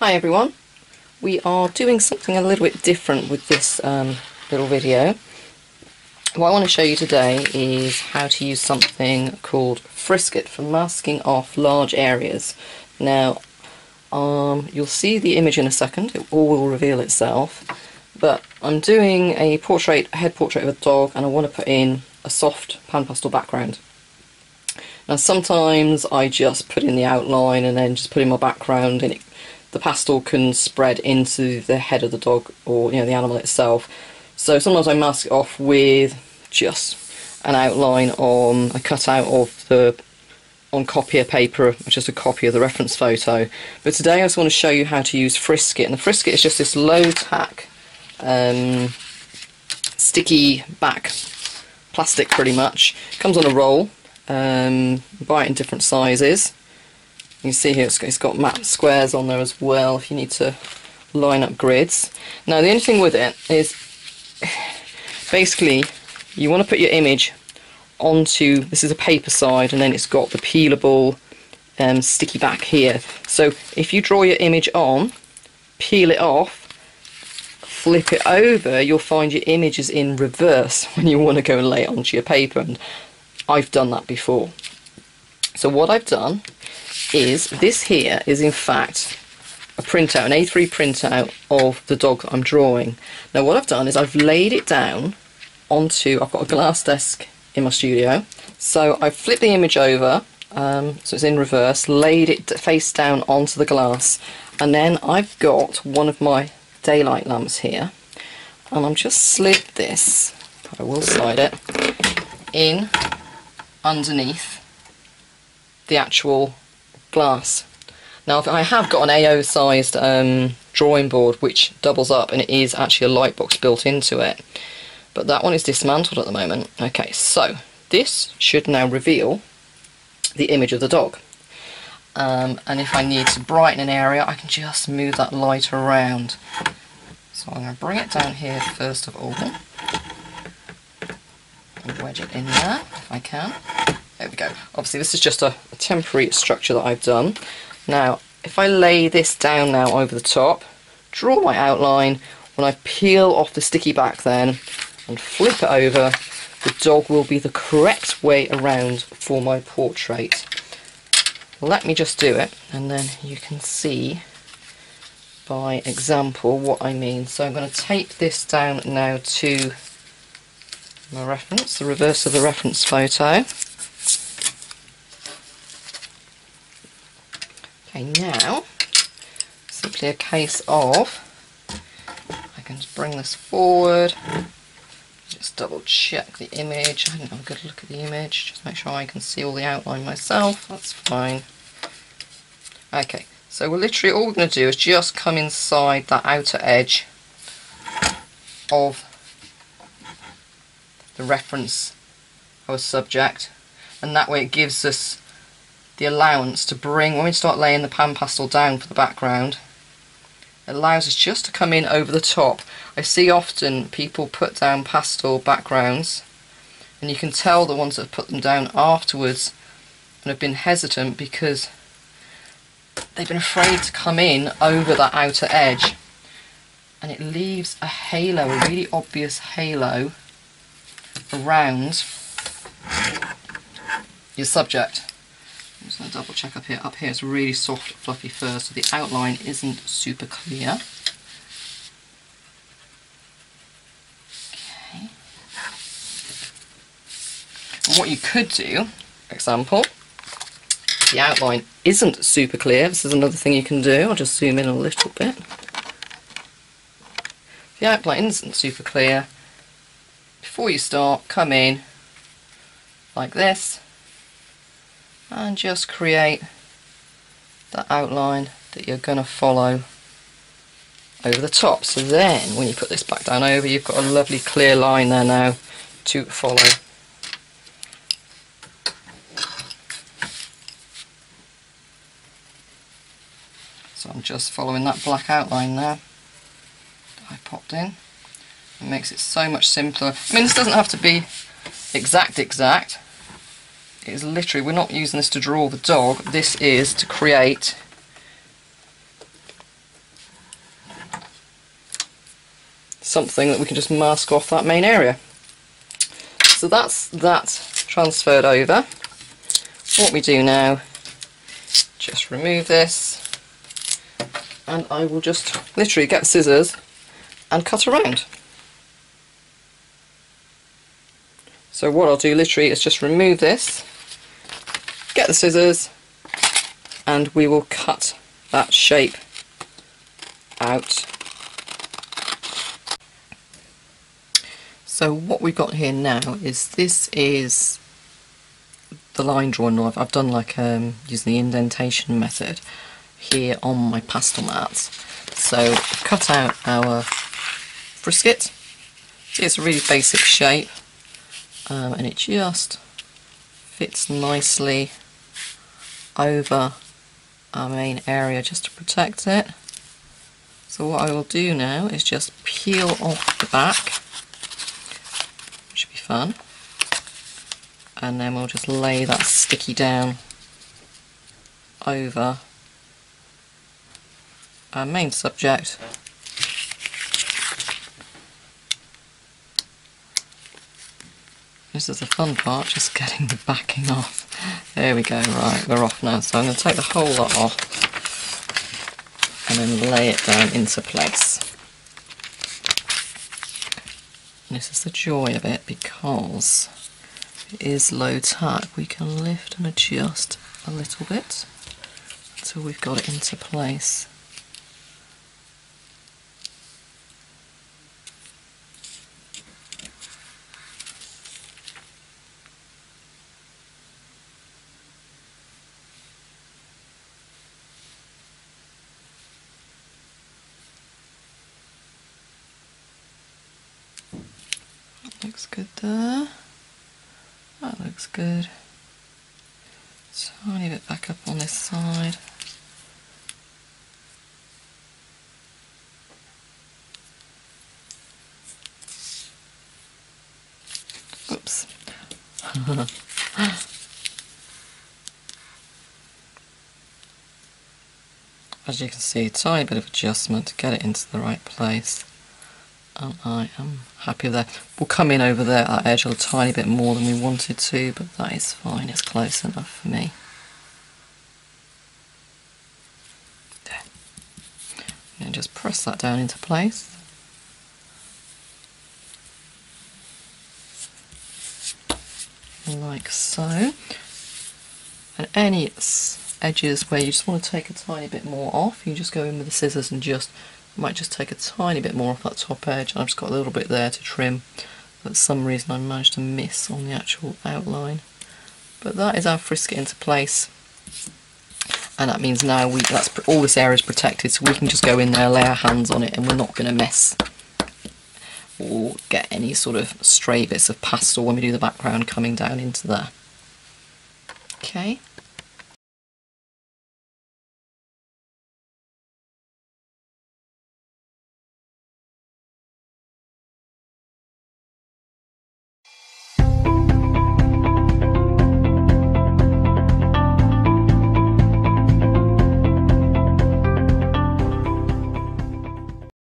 Hi everyone, we are doing something a little bit different with this little video. What I want to show you today is how to use something called frisket for masking off large areas. Now you'll see the image in a second, it all will reveal itself, but I'm doing a head portrait of a dog and I want to put in a soft pan pastel background. Now sometimes I just put in the outline and then just put in my background and the pastel can spread into the head of the dog or the animal itself. So sometimes I mask it off with just an outline on a cutout of on copier paper, just a copy of the reference photo. But today I just want to show you how to use frisket, and the frisket is just this low tack, sticky back plastic pretty much. It comes on a roll. Buy it in different sizes. You can see here it's got matte squares on there as well if you need to line up grids. Now the only thing with it is basically you want to put your image onto, this is a paper side, and then it's got the peelable sticky back here. So if you draw your image on, peel it off, flip it over, you'll find your image is in reverse when you want to go and lay it onto your paper, and I've done that before. So what I've done is this here is in fact a printout, an A3 printout of the dog that I'm drawing. Now what I've done is I've laid it down onto, I've got a glass desk in my studio, so I've flipped the image over so it's in reverse, laid it face down onto the glass, and then I've got one of my daylight lamps here and I'm just slid this, I will slide it, in underneath the actual glass. Now I have got an AO sized drawing board which doubles up and it is actually a light box built into it, but that one is dismantled at the moment. Okay, so this should now reveal the image of the dog, and if I need to brighten an area I can just move that light around. So I'm going to bring it down here first of all and wedge it in there if I can. There we go. Obviously this is just a temporary structure that I've done. Now if I lay this down now over the top, draw my outline, when I peel off the sticky back then and flip it over, the dog will be the correct way around for my portrait. Let me just do it and then you can see by example what I mean. So I'm going to take this down now to my reference, the reverse of the reference photo. Okay, now simply a case of, I can just bring this forward, just double check the image. I didn't have a good look at the image, just make sure I can see all the outline myself, that's fine. Okay, so we're literally, all we're going to do is just come inside that outer edge of the reference, our subject, and that way it gives us the allowance to bring, when we start laying the pan pastel down for the background, it allows us just to come in over the top. I see often people put down pastel backgrounds and you can tell the ones that have put them down afterwards and have been hesitant because they've been afraid to come in over that outer edge, and it leaves a halo, a really obvious halo around your subject. I'm just going to double check up here. Up here it's really soft, fluffy fur, so the outline isn't super clear. Okay. And what you could do, for example, the outline isn't super clear. This is another thing you can do. I'll just zoom in a little bit. If the outline isn't super clear, before you start, come in like this and just create the outline that you're going to follow over the top. So then when you put this back down over, you've got a lovely clear line there now to follow. So I'm just following that black outline there that I popped in. It makes it so much simpler. I mean, this doesn't have to be exact. It's literally, we're not using this to draw the dog, this is to create something that we can just mask off that main area. So that's that transferred over. What we do now, just remove this, and I will just literally get scissors and cut around. So what I'll do literally is just remove this, get the scissors, and we will cut that shape out. So what we've got here now is, this is the line drawing knife. I've done like using the indentation method here on my pastel mats. So cut out our frisket. See, it's a really basic shape, and it just fits nicely over our main area just to protect it. So what I will do now is just peel off the back, which should be fun, and then we'll just lay that sticky down over our main subject. This is the fun part, just getting the backing off. There we go, right, we're off now. So I'm going to take the whole lot off and then lay it down into place. And this is the joy of it, because it is low tack. We can lift and adjust a little bit until we've got it into place. Looks good there. That looks good. Tiny bit back up on this side. Oops. As you can see, a tiny bit of adjustment to get it into the right place. And I am happy with that. We'll come in over there at that edge a tiny bit more than we wanted to, but that is fine, it's close enough for me. There. And then just press that down into place. Like so. And any edges where you just want to take a tiny bit more off, you just go in with the scissors and just might just take a tiny bit more off that top edge. I've just got a little bit there to trim, but for some reason I managed to miss on the actual outline. But that is our frisket into place, and that means now that's all this area is protected, so we can just go in there, lay our hands on it, and we're not going to mess or get any sort of stray bits of pastel when we do the background coming down into there. Okay.